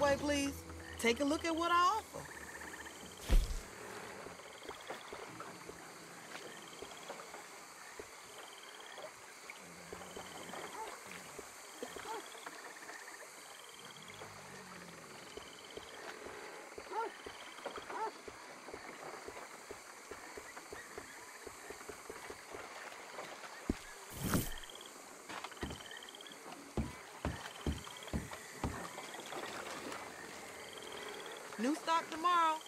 away, please, take a look at what I offer. New stock tomorrow.